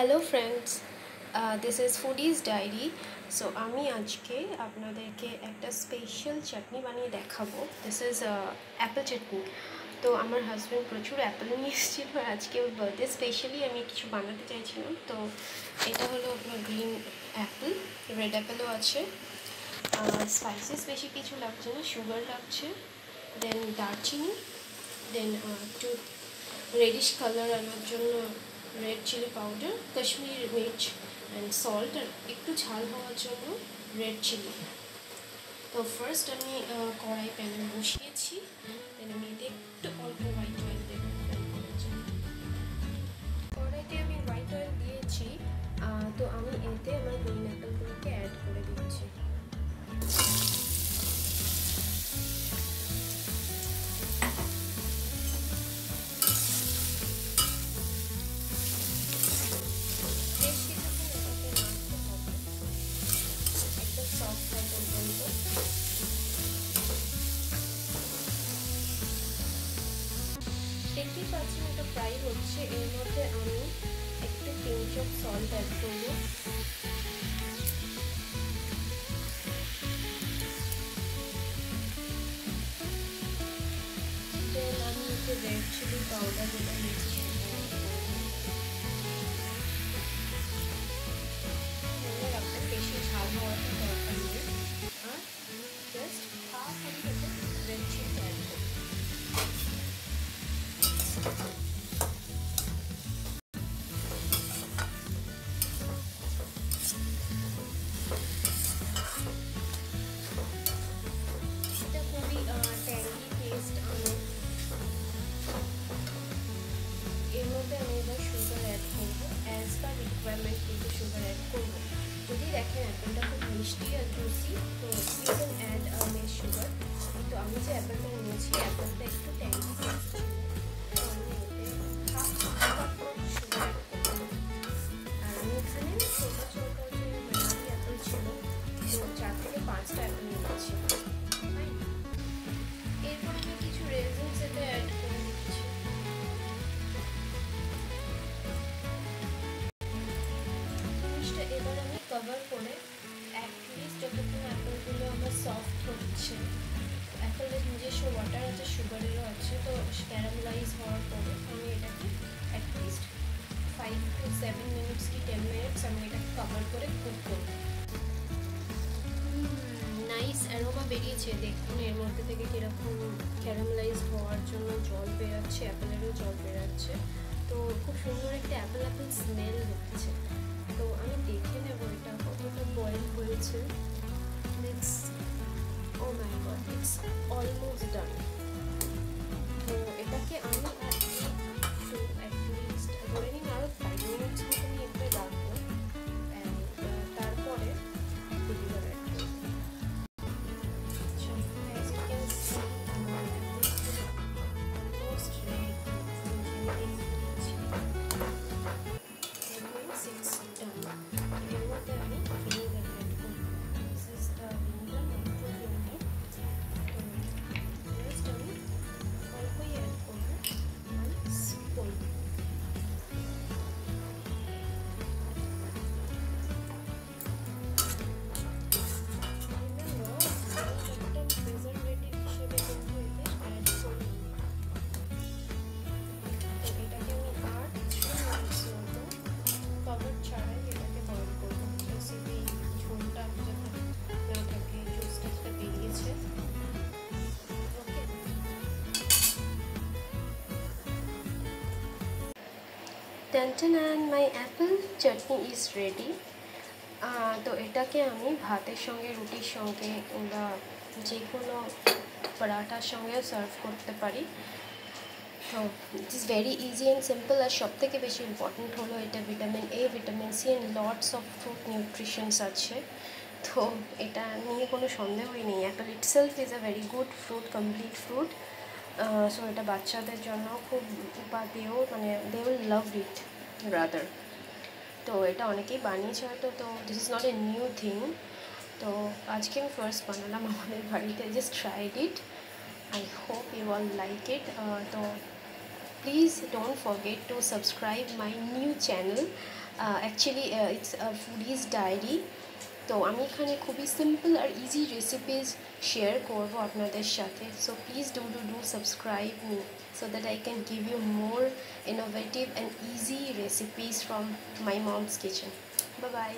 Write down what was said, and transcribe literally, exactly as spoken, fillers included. Hello friends, this is foodies diary. So আমি আজকে আপনাদেরকে একটা স্পেশাল চাটনি বানিয়ে দেখাবো। This is apple chutney. তো আমার হাজব্যান্ড প্রচুর অ্যাপেল নিয়ে এসেছিল, আর আজকে ওর বার্থডে স্পেশালি আমি কিছু বানাতে চাইছিলাম। তো এটা হলো আপনার গ্রিন অ্যাপেল, রেড অ্যাপেলও আছে। স্পাইসেস বেশি কিছু লাগছে না, সুগার লাগছে, দেন দারচিনি, দেন একটু রেডিশ কালার আনার জন্য রেড চিলি পাউডার, কাশ্মীরি মির্চ অ্যান্ড সল্ট, আর একটু ঝাল হওয়ার জন্য রেড চিলি। তো ফার্স্ট আমি কড়াই প্যানে বসিয়েছি, দেন আমি এতে একটু অল্প হোয়াইট অয়েল দেবো। কড়াইতে আমি হোয়াইট অয়েল দিয়েছি, তো আমি এতে আমার গ্রিন অ্যাপেলগুলোকে অ্যাড করে দিচ্ছি। দেখতেই পাচ্ছেন এটা ফ্রাই হচ্ছে, এর মধ্যে আমি একটু পিঞ্চ অফ সল্ট অ্যাড করবো। আমি একটু রেড চিলি পাউডার যেটা নিচ্ছি, আপনার বেশি ঝাল হওয়াটা দরকার নেই। আর জাস্ট হাফ আমি রেড চিলি অ্যাড করবো। যদি দেখেন অ্যাপেলটা খুব মিষ্টি আর জুসি, তো you can add a milk sugar. তো আমি যে অ্যাপেলটা নিয়েছি, অ্যাপেলটা একটু ট্যাঙ্কি টেস্ট, কভার করে অ্যাটলিস্ট যতক্ষণ অ্যাপেলগুলো আমার সফট হচ্ছে। অ্যাপেলের নিজস্ব ওয়াটার আছে, সুগারেরও আছে, তো ক্যারামেলাইজ হওয়ার পরে আমি এটাকে at least five to seven minutes কি টেন মিনিটস আমি এটাকে কভার করে কুক করবো। নাইস অ্যারোমা বেরিয়েছে, দেখুন এর মধ্যে থেকে কীরকম ক্যারামেলাইজ হওয়ার জন্য জল বেরোচ্ছে, অ্যাপেলেরও জল বেরোচ্ছে। তো খুব সুন্দর একটা অ্যাপেল অ্যাপেল স্মেল হচ্ছে। তো আমি দেখে নেবো এটা কতটা বয়েল হয়েছে। It's oh my God, it's almost done. তো এটাকে আমি অ্যাটলিস্ট ধরে নিন আরও ফাইভ মিনিটস আমি একটু রাখবো, তারপরে and my apple chutney is ready. তো এটাকে আমি ভাতের সঙ্গে, রুটির সঙ্গে, কিংবা যে কোনো পরাঠার সঙ্গে সার্ভ করতে পারি। তো it is very easy and simple. আর সবথেকে বেশি ইম্পর্ট্যান্ট হলো এটা vitamin A, vitamin C and lots of fruit nutritions আছে। তো এটা নিয়ে কোনো সন্দেহই নেই। Apple itself is a very good fruit, complete fruit. So এটা বাচ্চাদের জন্য খুব উপাদেয়, মানে they will love it rather. তো এটা অনেকেই বানিয়েছে হয়তো, তো this is not a new thing. তো আজকে আমি ফার্স্ট বানালাম আমাদের বাড়িতে, just tried it. I hope you all like it. তো please don't forget to subscribe my new channel. uh, actually uh, it's a Foodie's Diary. তো আমি এখানে খুবই সিম্পল আর ইজি রেসিপিস শেয়ার করব আপনাদের সাথে। So please do do do subscribe me so that I can give you more innovative and easy recipes from my mom's kitchen. Bye by.